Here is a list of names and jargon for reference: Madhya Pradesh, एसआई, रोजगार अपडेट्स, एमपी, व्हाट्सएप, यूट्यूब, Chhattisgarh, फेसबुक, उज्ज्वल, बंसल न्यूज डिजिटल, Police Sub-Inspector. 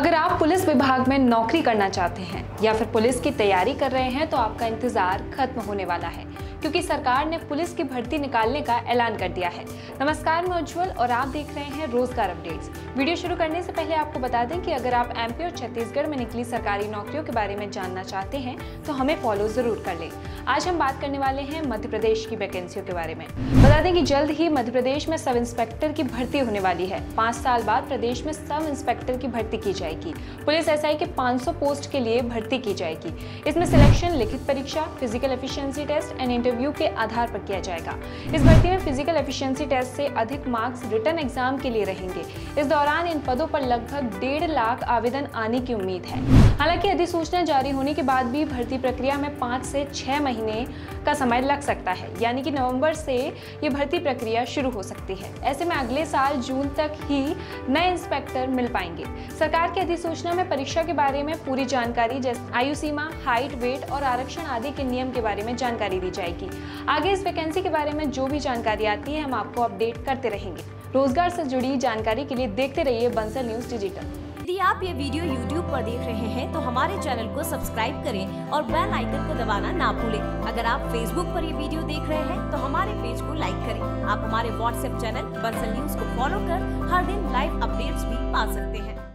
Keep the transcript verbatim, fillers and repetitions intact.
अगर आप पुलिस विभाग में नौकरी करना चाहते हैं या फिर पुलिस की तैयारी कर रहे हैं तो आपका इंतजार खत्म होने वाला है, क्योंकि सरकार ने पुलिस की भर्ती निकालने का ऐलान कर दिया है। नमस्कार, मैं उज्ज्वल और आप देख रहे हैं रोजगार अपडेट्स। वीडियो शुरू करने से पहले आपको बता दें कि अगर आप एमपी और छत्तीसगढ़ में निकली सरकारी नौकरियों के बारे में जानना चाहते हैं तो हमें फॉलो जरूर कर लें। आज हम बात करने वाले हैं मध्य प्रदेश की वैकेंसियों के बारे में। बता दें कि जल्द ही मध्य प्रदेश में सब इंस्पेक्टर की भर्ती होने वाली है। पाँच साल बाद प्रदेश में सब इंस्पेक्टर की भर्ती की जाएगी। पुलिस एसआई के पाँच सौ पोस्ट के लिए भर्ती की जाएगी। इसमें सिलेक्शन, लिखित परीक्षा, physical efficiency test and interview के आधार पर किया जाएगा। इस भर्ती में फिजिकल एफिशिएंसी टेस्ट से अधिक मार्क्स रिटर्न एग्जाम के लिए रहेंगे। इस दौरान इन पदों पर लगभग डेढ़ लाख आवेदन आने की उम्मीद है। हालांकि अधिसूचना जारी होने के बाद भी भर्ती प्रक्रिया में पाँच से छह महीने का समय लग सकता है, यानी कि नवंबर से ये भर्ती प्रक्रिया शुरू हो सकती है। ऐसे में अगले साल जून तक ही नए इंस्पेक्टर मिल पाएंगे। सरकार की अधिसूचना में परीक्षा के बारे में पूरी जानकारी जैसे आयु सीमा, हाइट, वेट और आरक्षण आदि के नियम के बारे में जानकारी दी जाएगी। आगे इस वैकेंसी के बारे में जो भी जानकारी आती है हम आपको अपडेट करते रहेंगे। रोजगार से जुड़ी जानकारी के लिए देखते रहिए बंसल न्यूज डिजिटल। यदि आप ये वीडियो यूट्यूब पर देख रहे हैं तो हमारे चैनल को सब्सक्राइब करें और बेल आइकन को दबाना ना भूलें। अगर आप फेसबुक पर ये वीडियो देख रहे हैं तो हमारे पेज को लाइक करें। आप हमारे व्हाट्सएप चैनल बंसल न्यूज को फॉलो कर हर दिन लाइव अपडेट्स भी पा सकते हैं।